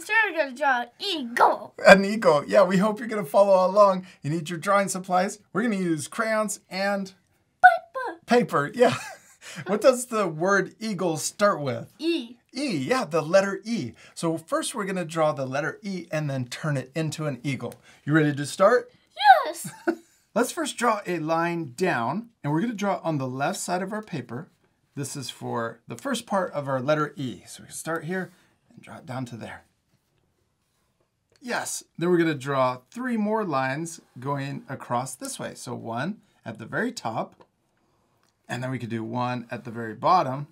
Sarah's gonna draw an eagle. An eagle. Yeah, we hope you're gonna follow along. You need your drawing supplies. We're gonna use crayons and paper. Yeah. What does the word eagle start with? E. E, yeah, the letter E. So first we're gonna draw the letter E and then turn it into an eagle. You ready to start? Yes. Let's first draw a line down, and we're gonna draw on the left side of our paper. This is for the first part of our letter E. So we can start here and draw it down to there. Yes, then we're gonna draw three more lines going across this way. So one at the very top, and then we could do one at the very bottom,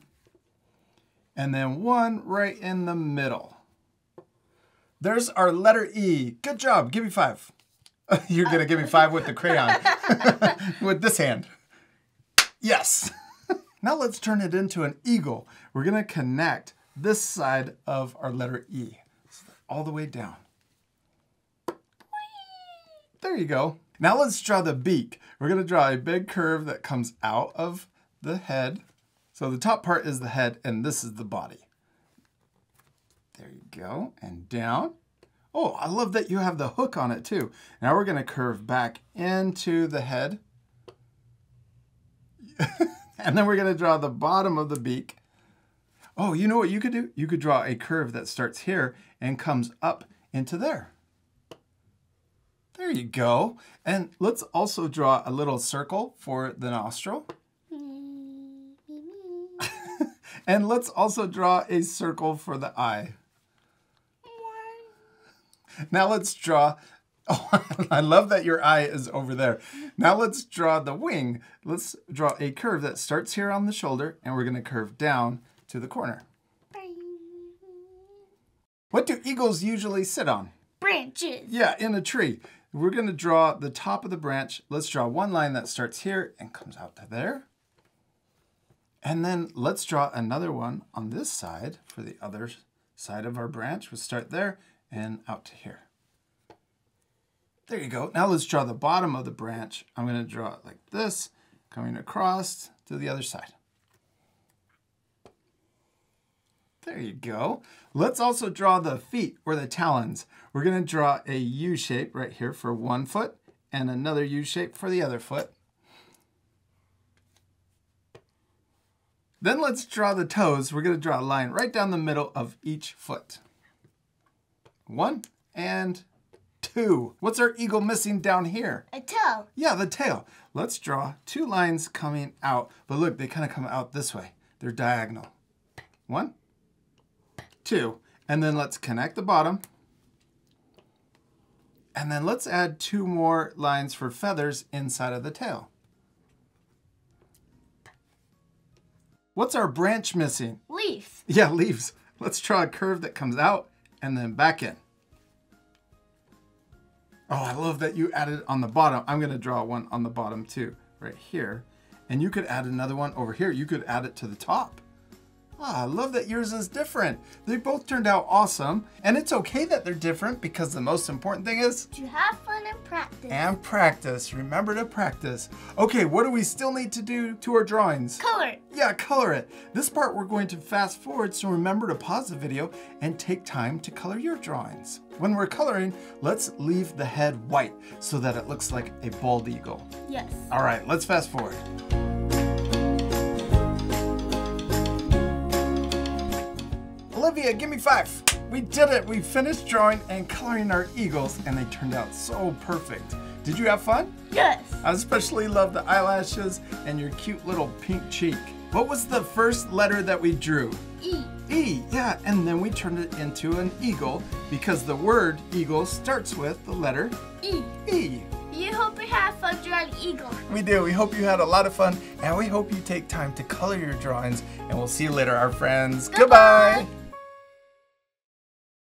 and then one right in the middle. There's our letter E. Good job, give me five. You're gonna give me five with the crayon, with this hand. Yes. Now let's turn it into an eagle. We're gonna connect this side of our letter E, so all the way down. There you go. Now let's draw the beak. We're gonna draw a big curve that comes out of the head. So the top part is the head and this is the body. There you go, and down. Oh, I love that you have the hook on it too. Now we're gonna curve back into the head. And then we're gonna draw the bottom of the beak. Oh, you know what you could do? You could draw a curve that starts here and comes up into there. There you go. And let's also draw a little circle for the nostril. And let's also draw a circle for the eye. Now let's draw, oh, I love that your eye is over there. Now let's draw the wing. Let's draw a curve that starts here on the shoulder, and we're gonna curve down to the corner. What do eagles usually sit on? Branches. Yeah, in a tree. We're gonna draw the top of the branch. Let's draw one line that starts here and comes out to there. And then let's draw another one on this side for the other side of our branch. We'll start there and out to here. There you go. Now let's draw the bottom of the branch. I'm gonna draw it like this, coming across to the other side. There you go. Let's also draw the feet or the talons. We're gonna draw a U shape right here for one foot and another U shape for the other foot. Then let's draw the toes. We're gonna draw a line right down the middle of each foot. One and two. What's our eagle missing down here? A tail. Yeah, the tail. Let's draw two lines coming out, but look, they kind of come out this way. They're diagonal. One, two, and then let's connect the bottom. And then let's add two more lines for feathers inside of the tail. What's our branch missing? Leaves. Yeah, leaves. Let's draw a curve that comes out and then back in. Oh, I love that you added on the bottom. I'm gonna draw one on the bottom too, right here. And you could add another one over here. You could add it to the top. Ah, I love that yours is different. They both turned out awesome. And it's okay that they're different because the most important thing is to have fun and practice. And practice. Remember to practice. Okay, what do we still need to do to our drawings? Color it. Yeah, color it. This part we're going to fast forward, so remember to pause the video and take time to color your drawings. When we're coloring, let's leave the head white so that it looks like a bald eagle. Yes. All right, let's fast forward. Olivia, give me five. We did it. We finished drawing and coloring our eagles, and they turned out so perfect. Did you have fun? Yes. I especially love the eyelashes and your cute little pink cheek. What was the first letter that we drew? E. E, yeah, and then we turned it into an eagle because the word eagle starts with the letter E. E. You hope you had fun drawing eagle. We do. We hope you had a lot of fun, and we hope you take time to color your drawings, and we'll see you later, our friends. Goodbye.